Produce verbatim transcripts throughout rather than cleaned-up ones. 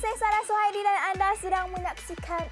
saya Sarah Suhaidi dan anda sedang menyaksikan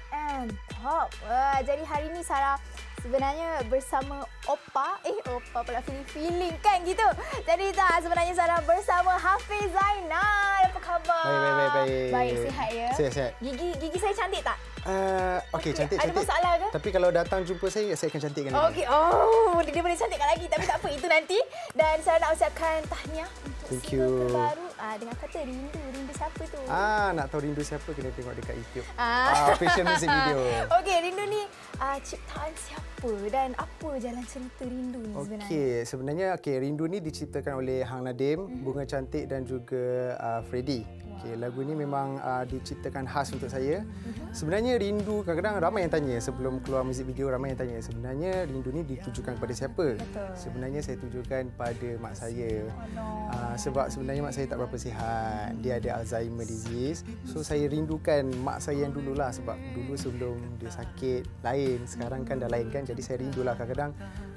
M Pop. Wah, jadi hari ni Sarah sebenarnya bersama Opa. Eh, Opa pula feeling-feeling kan gitu. Jadi tak, sebenarnya Sarah bersama Hafiz Zainal. Apa khabar? Baik, baik, baik. Baik, baik sihat ya? Sihat, sihat. Gigi, gigi saya cantik tak? Uh, Okey, okay. cantik, cantik. Ada masalah ke? Tapi kalau datang jumpa saya, saya akan cantikkan lagi. Okey, oh, dia boleh cantikkan lagi. Tapi tak apa, itu nanti. Dan Sarah nak ucapkan tahniah untuk single terbaru. Ah, dengan kata Rindu. Rindu siapa tu? Ah, nak tahu Rindu siapa, kena tengok dekat YouTube. Ah, official music video. Okey, Rindu ni ah, ciptaan siapa dan apa jalan cerita Rindu ni sebenarnya? Okey, sebenarnya okey, Rindu ni diciptakan oleh Hang Nadim, mm-hmm. Bunga Cantik dan juga uh, Freddy. Wow. Okey, lagu ni memang uh, diciptakan khas untuk saya. Mm-hmm. Sebenarnya Rindu, kadang-kadang ramai yang tanya sebelum keluar muzik video, ramai yang tanya sebenarnya Rindu ni ditujukan kepada siapa? Betul. Sebenarnya saya tujukan pada mak saya. Oh, no. uh, sebab sebenarnya mak saya tak apa sihat. Dia ada Alzheimer disease. So saya rindukan mak saya yang dululah, sebab dulu sebelum dia sakit lain, sekarang kan dah lain kan. Jadi saya rindulah, kadang-kadang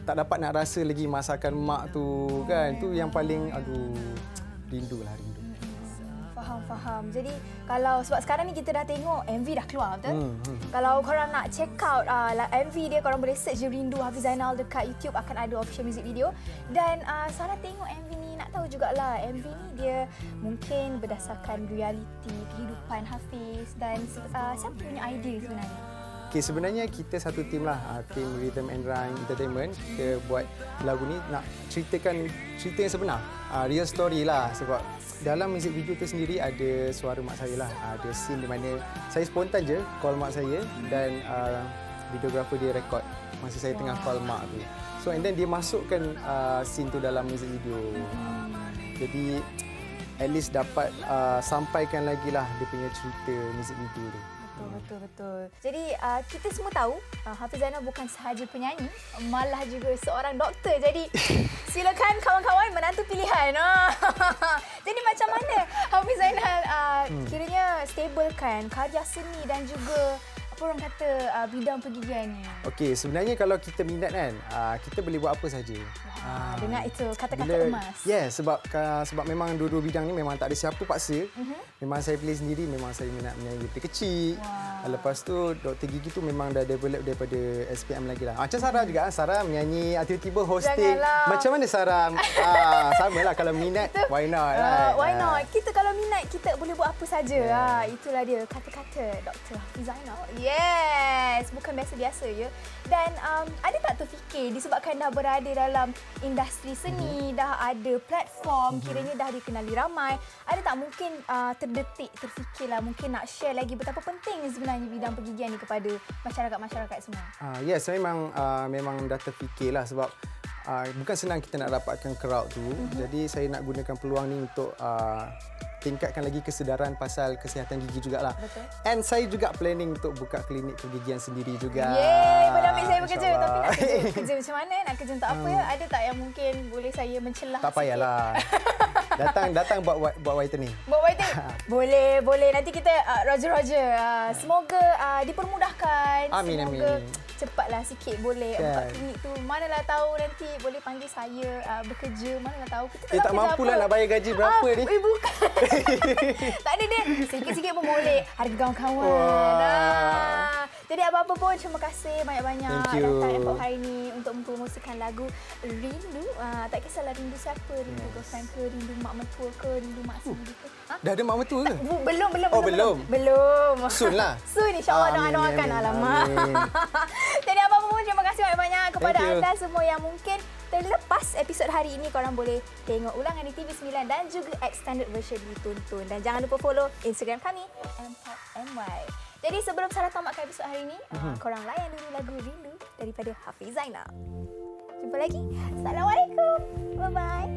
tak dapat nak rasa lagi masakan mak tu kan. Tu yang paling aduh, rindulah rindu. Faham, faham. Jadi kalau sebab sekarang ni kita dah tengok M V dah keluar, betul? Hmm, hmm. Kalau korang nak check out uh, M V dia, korang boleh search je Rindu Hafiz Zainal dekat YouTube, akan ada official music video. Dan uh, Sarah tengok M V ni nak tahu jugalah, M V ni dia mungkin berdasarkan realiti kehidupan Hafiz dan uh, siapa punya idea sebenarnya? Okay, sebenarnya kita satu tim lah, uh, tim Rhythm and Rhyme Entertainment. Kita buat lagu ni nak ceritakan cerita yang sebenar, uh, real story lah. Sebab dalam music video tu sendiri ada suara mak saya lah, uh, ada scene di mana saya spontan je call mak saya dan uh, videographer dia record masa saya tengah call mak tu. So and then dia masukkan uh, scene tu dalam music video. Jadi at least dapat uh, sampaikan lagi lah dia punya cerita music video tu. Betul, betul. Jadi uh, kita semua tahu uh, Hafiz Zainal bukan sahaja penyanyi, malah juga seorang doktor. Jadi silakan kawan-kawan menantu pilihan. Oh. Jadi macam mana Hafiz Zainal uh, hmm. kiranya stabilkan karya seni dan juga apa orang kata uh, bidang pergigiannya? Okey, sebenarnya kalau kita minat kan, uh, kita boleh buat apa saja. Wah, uh, dengar itu kata-kata emas. Ya, yeah, sebab uh, sebab memang dua-dua bidang ni memang tak ada siapa paksa. Uh-huh. Memang saya pilih sendiri, memang saya minat menyanyi dari kecil. Wow. Lepas tu doktor gigi tu memang dah develop daripada S P M lagi lah. Macam Sarah juga, Sarah menyanyi, tiba-tiba hosting. Janganlah. Macam mana Sarah? uh, sama lah, kalau minat, itu, why not? Uh, right? Why not? Uh. Kita kalau minat, kita boleh buat apa saja. Yeah. Uh, itulah dia kata-kata doktor Hafiz Zainal. Yes, bukan biasa-biasa ya. Dan um, ada tak terfikir disebabkan dah berada dalam industri seni, mm-hmm. dah ada platform, mm-hmm. kiranya dah dikenali ramai, ada tak mungkin uh, terdetik, terfikirlah mungkin nak share lagi betapa penting sebenarnya bidang pergigian ni kepada masyarakat-masyarakat semua? Uh, yes, memang uh, memang dah terfikirlah sebab uh, bukan senang kita nak dapatkan crowd tu. Mm-hmm. Jadi saya nak gunakan peluang ni untuk uh, tingkatkan lagi kesedaran pasal kesihatan gigi jugalah. Betul. And saya juga planning untuk buka klinik pergigian sendiri juga. Yeay, boleh ambil saya bekerja. Tapi nak kerja, kerja macam mana? Nak kerja untuk apa? Hmm. Ada tak yang mungkin boleh saya mencelah? Tak payahlah. datang datang buat buat whitening. Buat whitening? boleh, boleh. Nanti kita uh, roger-roger. Uh, semoga uh, dipermudahkan. Amin, semoga amin. Cepatlah sikit boleh yeah. buka klinik tu. Manalah tahu nanti boleh panggil saya uh, bekerja. Manalah tahu. Kita tak, eh, tak mampulah nak bayar gaji berapa ah, ni. Eh, bukan. tak ada dia, sikit-sikit pun boleh. Harga kawan-kawan. Nah. Jadi apa-apa pun, terima kasih banyak-banyak datang M empat my hari ini untuk mempromosikan lagu Rindu. Uh, tak kisahlah rindu siapa, rindu yes. girlfriend ke, rindu mak mentua ke, rindu mak sendiri ke. Ha? Dah ada mak mentua ke? Tak, belum, belum. Oh, belum? Belum. belum. Soon lah. Soon, insyaAllah doa-doakan. Alamak. Jadi apa-apa pun, terima kasih banyak-banyak kepada anda semua yang mungkin terlepas episod hari ini. Korang boleh tengok ulangan di T V sembilan dan juga extended version di Tuntun. Dan jangan lupa follow Instagram kami, m four my. Jadi sebelum Sarah tamatkan episod hari ini, uh-huh. korang layan dulu lagu Rindu daripada Hafiz Zainal. Jumpa lagi. Assalamualaikum. Bye-bye.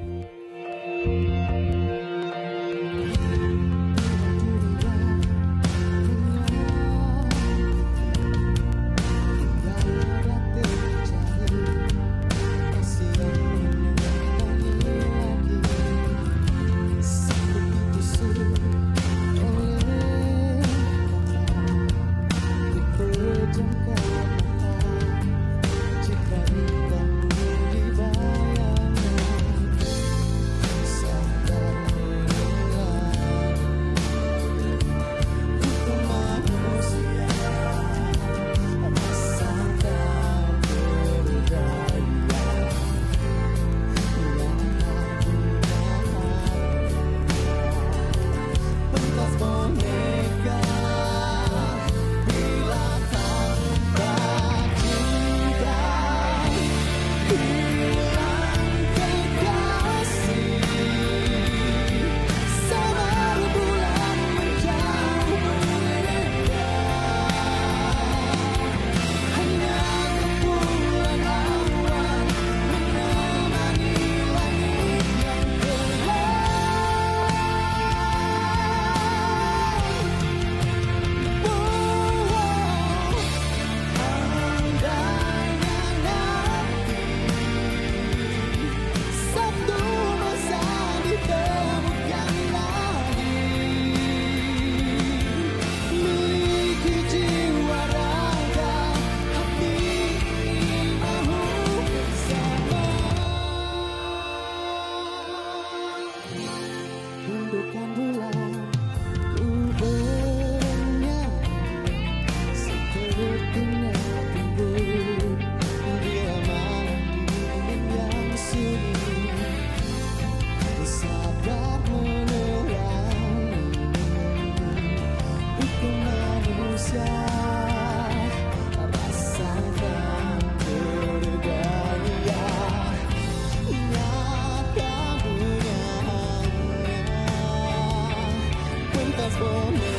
school.